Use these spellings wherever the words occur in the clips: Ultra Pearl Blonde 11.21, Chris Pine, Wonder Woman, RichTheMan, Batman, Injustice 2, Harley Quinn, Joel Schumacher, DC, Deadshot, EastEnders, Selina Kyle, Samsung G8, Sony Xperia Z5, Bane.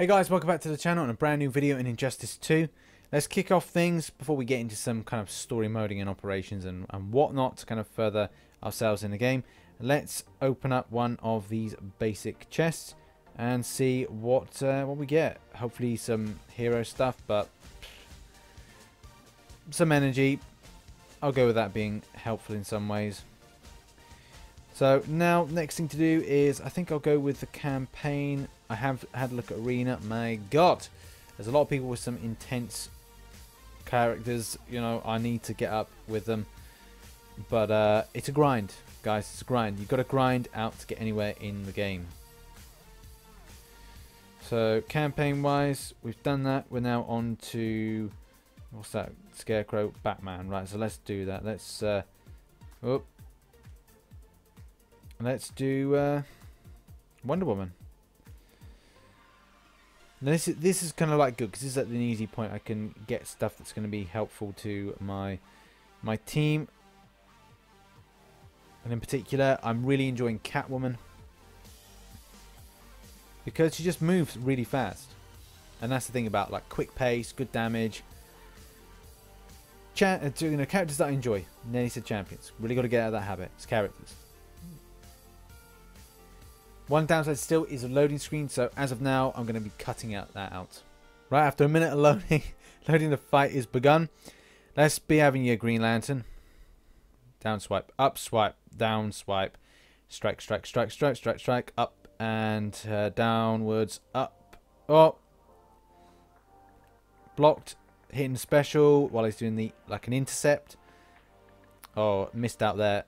Hey guys, welcome back to the channel and a brand new video in Injustice 2. Let's kick off things before we get into some kind of story moding and operations and whatnot to kind of further ourselves in the game. Let's open up one of these basic chests and see what we get. Hopefully some hero stuff, but some energy. I'll go with that being helpful in some ways. So now, next thing to do is, I think I'll go with the campaign. I have had a look at Arena. My God, there's a lot of people with some intense characters. You know, I need to get up with them. But it's a grind, guys. It's a grind. You've got to grind out to get anywhere in the game. So campaign-wise, we've done that. We're now on to, what's that? Scarecrow, Batman. Right, so let's do that. Let's, let's do Wonder Woman. Now this is kind of like good because this is at an easy point. I can get stuff that's going to be helpful to my team, and in particular, I'm really enjoying Catwoman because she just moves really fast, and that's the thing about like quick pace, good damage. Characters that I enjoy. Nearly said champions. Really got to get out of that habit. It's characters. One downside still is a loading screen, so as of now, I'm going to be cutting that out. Right, after a minute of loading, the fight is begun. Let's be having your Green Lantern. Down swipe, up swipe, down swipe. Strike, strike, strike, strike, strike, strike. Up and downwards, up. Oh! Blocked, hitting special while he's doing the like an intercept. Oh, missed out there.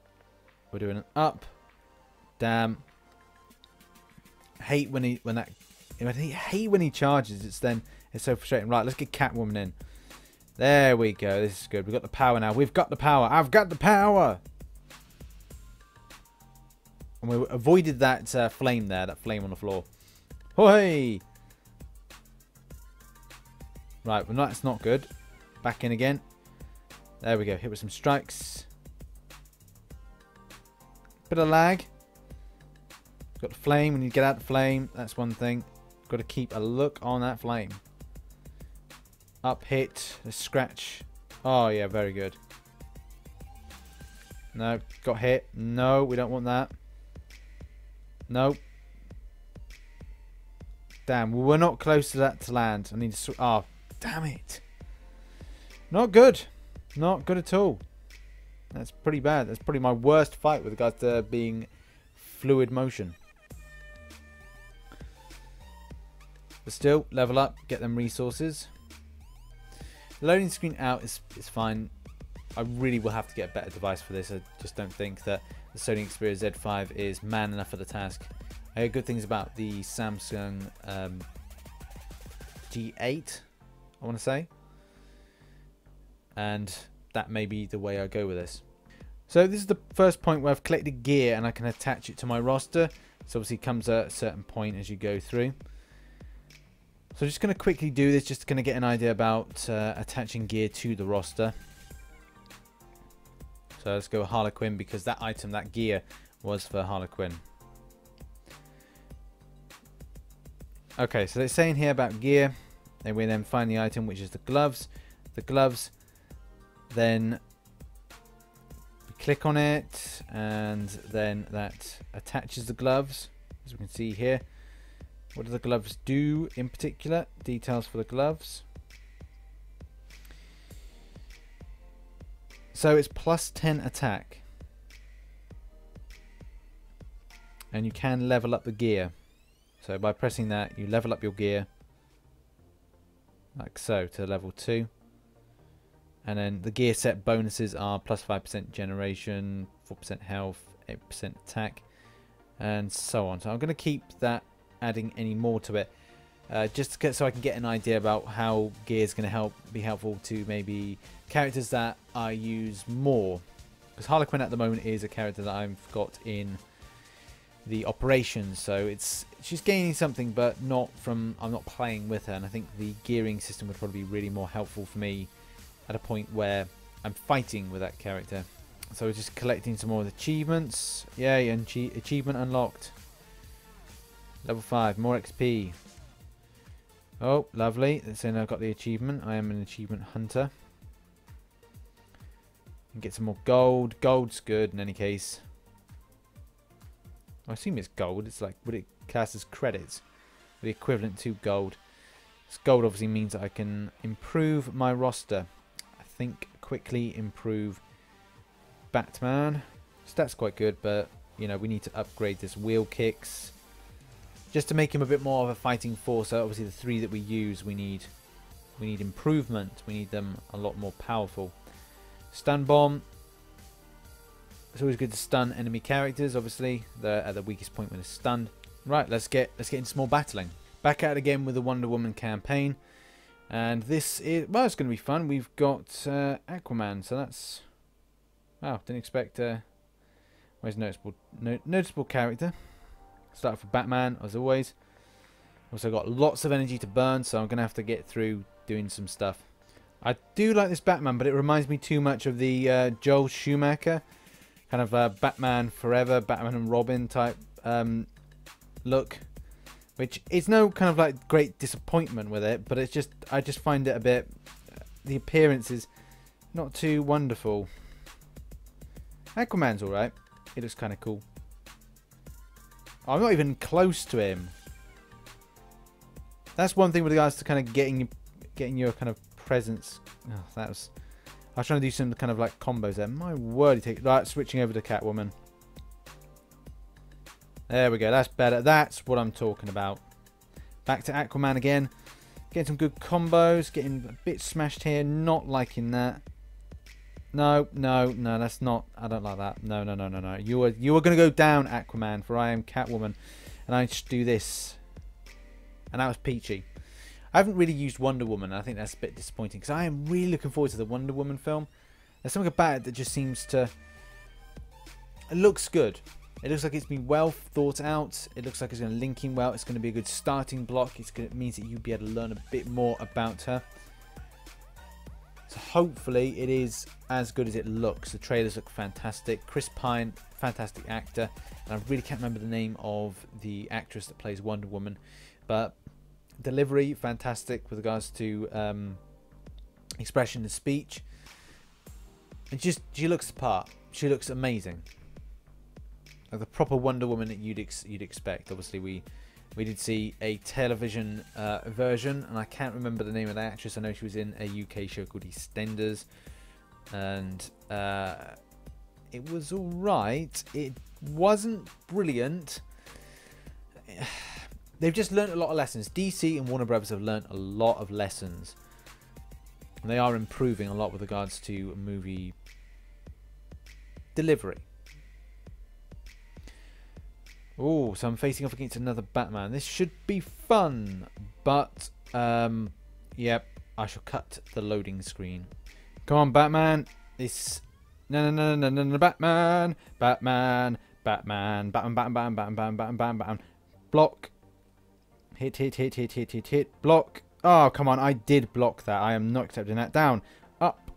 We're doing an up. Damn. Hate when he charges. It's so frustrating. Right, let's get Catwoman in. There we go. This is good. We've got the power now. We've got the power. I've got the power. And we avoided that flame there. That flame on the floor. Hoy! Right, well that's not good. Back in again. There we go. Hit with some strikes. Bit of lag. Got the flame. When you get out the flame, that's one thing. Got to keep a look on that flame. Up hit, a scratch. Oh yeah, very good. No, got hit. No, we don't want that. No. Damn, we're not close to that to land. I need to. Oh, damn it. Not good. Not good at all. That's pretty bad. That's probably my worst fight with regards to being fluid motion. But still, level up, get them resources. Loading screen out is fine. I really will have to get a better device for this. I just don't think that the Sony Xperia Z5 is man enough for the task. I heard good things about the Samsung G8, I want to say. And that may be the way I go with this. So this is the first point where I've collected gear and I can attach it to my roster. So obviously it comes at a certain point as you go through. So I'm just going to quickly do this, just going to get an idea about attaching gear to the roster. So let's go with Harley Quinn because that item, that gear, was for Harley Quinn. Okay, so they're saying here about gear. And we then find the item, which is the gloves. The gloves then click on it, and then that attaches the gloves, as we can see here. What do the gloves do in particular? Details for the gloves. So it's plus 10 attack. And you can level up the gear. So by pressing that, you level up your gear, like so, to level 2. And then the gear set bonuses are plus 5% generation, 4% health, 8% attack, and so on. So I'm going to keep that, adding any more to it, just so I can get an idea about how gear is going to be helpful to maybe characters that I use more. Because Harlequin at the moment is a character that I've got in the operations, so she's gaining something, but not from I'm not playing with her. And I think the gearing system would probably be really more helpful for me at a point where I'm fighting with that character. So we're just collecting some more achievements. Yay, and achievement unlocked. Level 5, more XP. Oh, lovely. It's in. I've got the achievement. I am an achievement hunter. And get some more gold. Gold's good in any case. I assume it's gold. It's like, would it class as credits? The equivalent to gold. This gold obviously means that I can improve my roster. I think quickly improve Batman. Stats quite good, but you know, we need to upgrade this wheel kicks just to make him a bit more of a fighting force. So obviously the three that we use, we need improvement. We need them a lot more powerful. Stun bomb. It's always good to stun enemy characters. Obviously they're at the weakest point when they're stunned. Right, let's get into some more battling. Back out again with the Wonder Woman campaign, and this is, well, it's going to be fun. We've got Aquaman, so that's, wow, didn't expect. Always noticeable character. Start off with Batman as always. Also got lots of energy to burn, so I'm going to have to get through doing some stuff. I do like this Batman, but it reminds me too much of the Joel Schumacher kind of Batman Forever, Batman and Robin type. Look, which is no kind of like great disappointment with it, but it's just, I just find it a bit, the appearance is not too wonderful. Aquaman's alright, it looks kind of cool. I'm not even close to him. That's one thing with regards to kind of getting your kind of presence. Oh, that was, I was trying to do some kind of like combos there. My word, like switching over to Catwoman. There we go, that's better. That's what I'm talking about. Back to Aquaman again. Getting some good combos, getting a bit smashed here, not liking that. No, no, no, that's not, I don't like that. No, no, no, no, no. You are going to go down, Aquaman, for I am Catwoman. And I just do this. And that was peachy. I haven't really used Wonder Woman. I think that's a bit disappointing because I am really looking forward to the Wonder Woman film. There's something about it that just seems to, it looks good. It looks like it's been well thought out. It looks like it's going to link in well. It's going to be a good starting block. It's going to, it means that you'll be able to learn a bit more about her. So hopefully it is as good as it looks. The trailers look fantastic. Chris Pine, fantastic actor. And I really can't remember the name of the actress that plays Wonder Woman. But delivery, fantastic with regards to expression and speech. And just, she looks the part. She looks amazing. The proper Wonder Woman that you'd expect. Obviously, we did see a television version, and I can't remember the name of the actress. I know she was in a UK show called EastEnders, and it was all right. It wasn't brilliant. They've just learnt a lot of lessons. DC and Warner Brothers have learnt a lot of lessons, and they are improving a lot with regards to movie delivery. Oh, so I'm facing off against another Batman. This should be fun, but, yep, I shall cut the loading screen. Come on, Batman. This, no, no, no, no, no, no, Batman, Batman, Batman, Batman, Batman, Batman, Batman, Batman, Batman, Batman, Batman, block, hit, hit, hit, hit, hit, hit, hit, block. Oh, come on, I did block that. I am not accepting that. Down, up,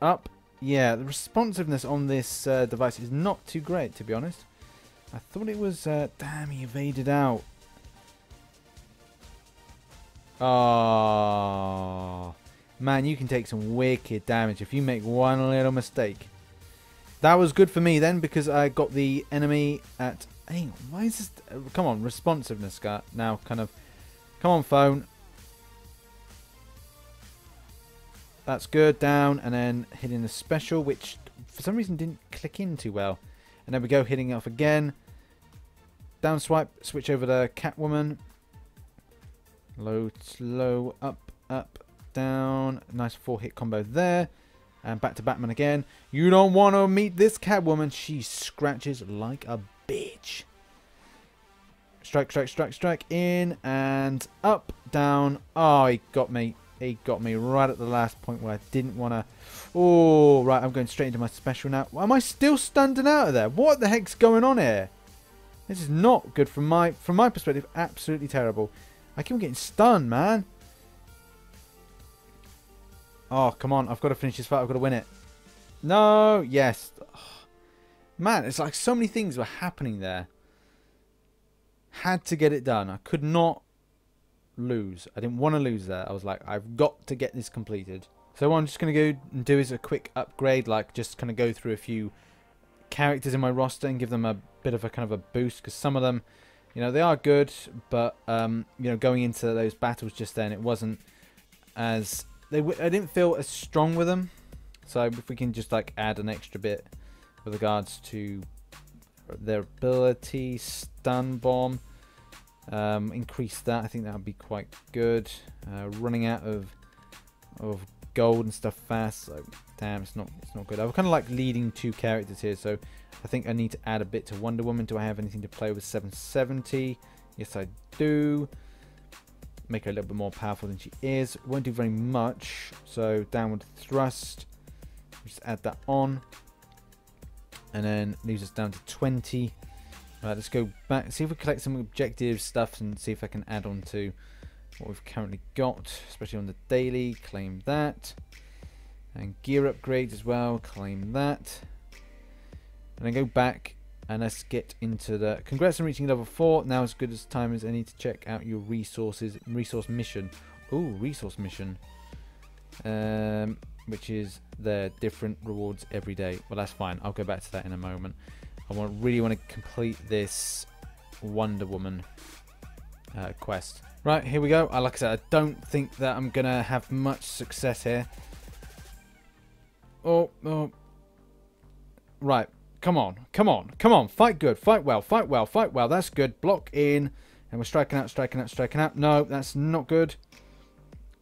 up. Yeah, the responsiveness on this device is not too great, to be honest. I thought it was, damn, he evaded out. Oh, man, you can take some wicked damage if you make one little mistake. That was good for me then because I got the enemy at, hey, why is this, come on, responsiveness now, kind of, come on, phone. That's good, down, and then hitting the special, which for some reason didn't click in too well. And there we go, hitting off again. Down swipe, switch over to Catwoman. Low, slow, up, up, down. Nice 4-hit combo there. And back to Batman again. You don't want to meet this Catwoman. She scratches like a bitch. Strike, strike, strike, strike. In and up, down. Oh, he got me. He got me right at the last point where I didn't want to. Oh, right. I'm going straight into my special now. Am I still standing out of there? What the heck's going on here? This is not good from my perspective. Absolutely terrible. I keep getting stunned, man. Oh, come on. I've got to finish this fight. I've got to win it. No. Yes. Oh, man, it's like so many things were happening there. Had to get it done. I could not lose. I didn't want to lose that. I was like, I've got to get this completed. So what I'm just going to go and do is a quick upgrade, like just kind of go through a few characters in my roster and give them a bit of a kind of a boost, because some of them, you know, they are good, but you know, going into those battles just then, it wasn't as I didn't feel as strong with them. So if we can just like add an extra bit with regards to their ability, stun bomb, increase that, I think that would be quite good. Running out of gold and stuff fast, so damn, it's not good. I'm kind of like leading two characters here, so I think I need to add a bit to Wonder Woman. Do I have anything to play with? 770, yes I do. Make her a little bit more powerful than she is. Won't do very much, so downward thrust, just add that on, and then leaves us down to 20. Right, let's go back, see if we collect some objective stuff and see if I can add on to what we've currently got, especially on the daily. Claim that, and gear upgrades as well, claim that, and then go back and let's get into the congrats on reaching level 4. Now as good as time as I need to check out your resources. Resource mission, ooh, resource mission, which is their different rewards every day. Well, that's fine, I'll go back to that in a moment. I really want to complete this Wonder Woman quest. Right, here we go. Like I said, I don't think that I'm going to have much success here. Oh, oh. Right, come on, come on, come on. Fight good, fight well, fight well, fight well. That's good. Block in. And we're striking out, striking out, striking out. No, that's not good.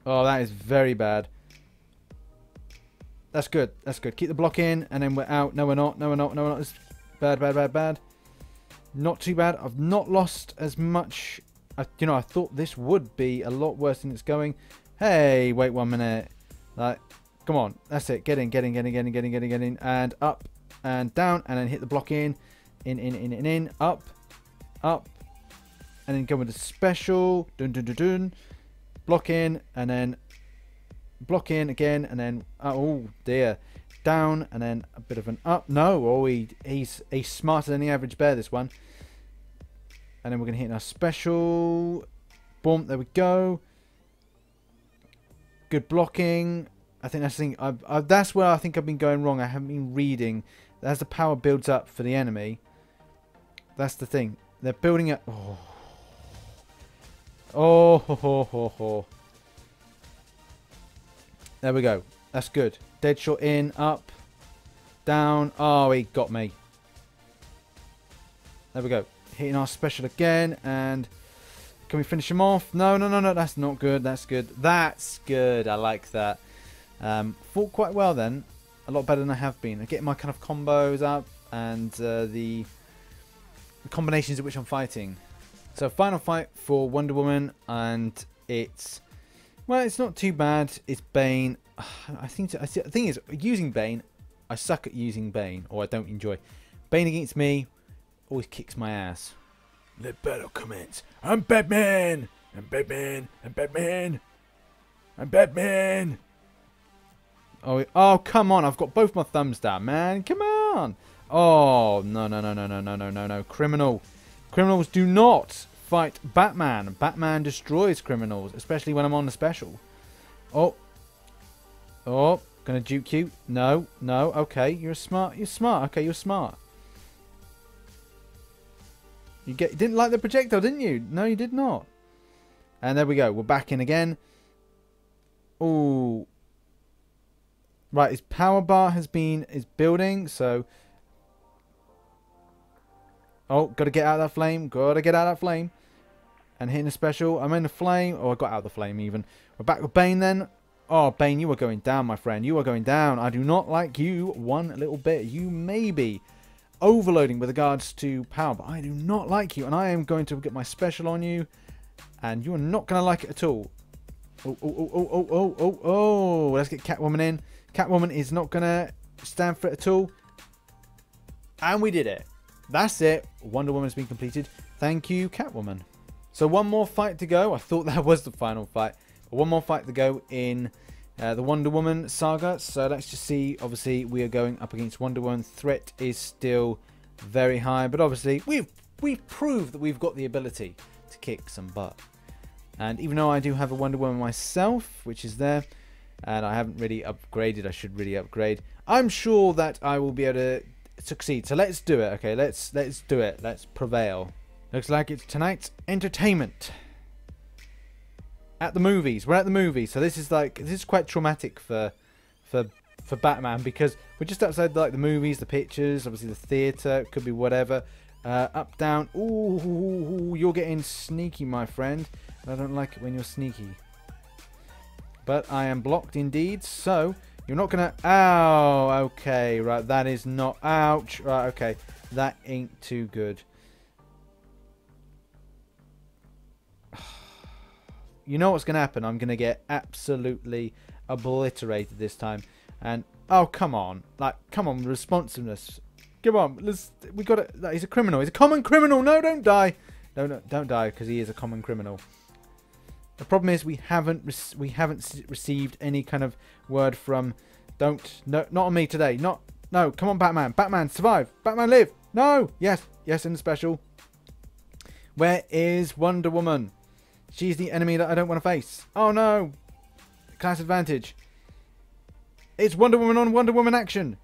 Oh, that is very bad. That's good, that's good. Keep the block in, and then we're out. No, we're not, no, we're not, no, we're not. It's bad, bad, bad, bad. Not too bad. I've not lost as much. You know, I thought this would be a lot worse than it's going. Hey, wait 1 minute. Like, come on. That's it. Get in, get in, get in, get in, get in, get in, get in. And up and down. And then hit the block in. In. Up. Up. And then go with the special. Dun, dun, dun, dun. Block in. And then block in again. And then, oh dear. Down. And then a bit of an up. No. Oh, he's smarter than the average bear, this one. And then we're going to hit our special. Boom, there we go. Good blocking. I think that's the thing. That's where I think I've been going wrong. I haven't been reading. As the power builds up for the enemy, that's the thing. They're building up. Oh, oh ho, ho, ho, ho. There we go. That's good. Deadshot in, up, down. Oh, he got me. There we go. Hitting our special again, and can we finish him off? No, no, no, no, that's not good. That's good. That's good. I like that. Fought quite well then. A lot better than I have been. I'm getting my kind of combos up and the combinations of which I'm fighting. So final fight for Wonder Woman, and it's, well, it's not too bad. It's Bane. The thing is, using Bane, I suck at using Bane, or I don't enjoy. Bane against me always kicks my ass. The battle commence. I'm Batman! I'm Batman! I'm Batman! I'm Batman! Oh, oh, come on. I've got both my thumbs down, man. Come on. Oh, no, no, no, no, no, no, no, no, no. Criminal. Criminals do not fight Batman. Batman destroys criminals, especially when I'm on the special. Oh. Oh. Gonna duke you. No, no. Okay. You're smart. You're smart. Okay, you're smart. You didn't like the projectile, didn't you? No, you did not. And there we go. We're back in again. Ooh. Right, his power bar is building, so... Oh, got to get out of that flame. Got to get out of that flame. And hitting a special. I'm in the flame. Oh, I got out of the flame even. We're back with Bane then. Oh, Bane, you are going down, my friend. You are going down. I do not like you one little bit. You may be overloading with regards to power, but I do not like you, and I am going to get my special on you, and you're not going to like it at all. Oh, oh, oh, oh, oh, oh, oh, let's get Catwoman in. Catwoman is not going to stand for it at all, and we did it. That's it. Wonder Woman has been completed. Thank you, Catwoman. So one more fight to go. I thought that was the final fight, but one more fight to go in the Wonder Woman saga. So let's just see. Obviously, we are going up against Wonder Woman. Threat is still very high, but obviously, we've proved that we've got the ability to kick some butt. And even though I do have a Wonder Woman myself, which is there, and I haven't really upgraded, I should really upgrade, I'm sure that I will be able to succeed. So let's do it. Okay, let's do it. Let's prevail. Looks like it's tonight's entertainment. At the movies. We're at the movies. So this is quite traumatic for Batman, because we're just outside like the movies, the pictures, obviously the theater, could be whatever. Up, down. Ooh, you're getting sneaky, my friend. I don't like it when you're sneaky. But I am blocked indeed, so you're not gonna. Ow, okay, right, that is not. Ouch, right, okay, that ain't too good. You know what's gonna happen? I'm gonna get absolutely obliterated this time. And oh, come on, like, come on, responsiveness. Come on, let's. We got it. He's a criminal. He's a common criminal. No, don't die. No, no, don't die, because he is a common criminal. The problem is we haven't received any kind of word from. Don't. No, not on me today. Not. No, come on, Batman. Batman, survive. Batman, live. No. Yes. Yes, in the special. Where is Wonder Woman? She's the enemy that I don't want to face. Oh no. Class advantage. It's Wonder Woman on Wonder Woman action.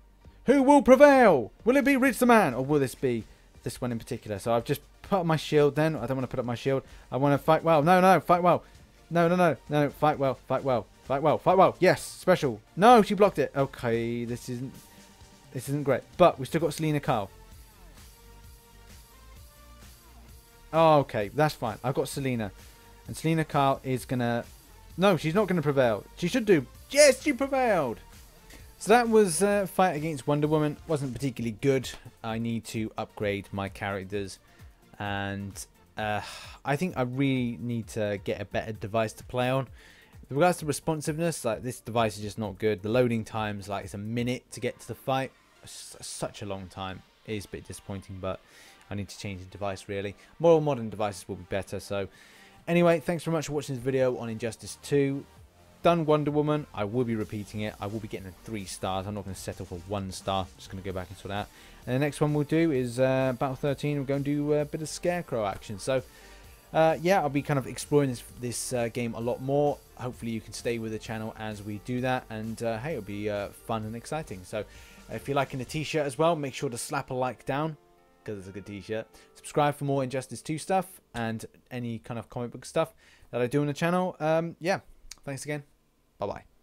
Who will prevail? Will it be RichTheMan, or will this be this one in particular? So I've just put up my shield then. I don't want to put up my shield. I want to fight well. No, no, fight well. No, no, no, no, fight well, fight well, fight well, fight well. Yes, special. No, she blocked it. Okay, this isn't great. But we still got Selina Kyle. Oh, okay, that's fine. I've got Selina. And Selina Kyle is going to... No, she's not going to prevail. She should do. Yes, she prevailed. So that was fight against Wonder Woman. Wasn't particularly good. I need to upgrade my characters, and I think I really need to get a better device to play on. With regards to responsiveness, like, this device is just not good. The loading times, like, it's a minute to get to the fight. It's such a long time. It is a bit disappointing, but I need to change the device really. More modern devices will be better. So anyway, thanks very much for watching this video on Injustice 2. Done Wonder Woman. I will be repeating it. I will be getting a 3 stars. I'm not going to settle for 1 star. I'm just going to go back and sort that out. And the next one we'll do is Battle 13. We're going to do a bit of Scarecrow action. So yeah, I'll be kind of exploring this game a lot more. Hopefully you can stay with the channel as we do that, and hey, it'll be fun and exciting. So if you're liking the t-shirt as well, make sure to slap a like down, because it's a good t-shirt. Subscribe for more Injustice 2 stuff and any kind of comic book stuff that I do on the channel. Yeah, thanks again. Bye-bye.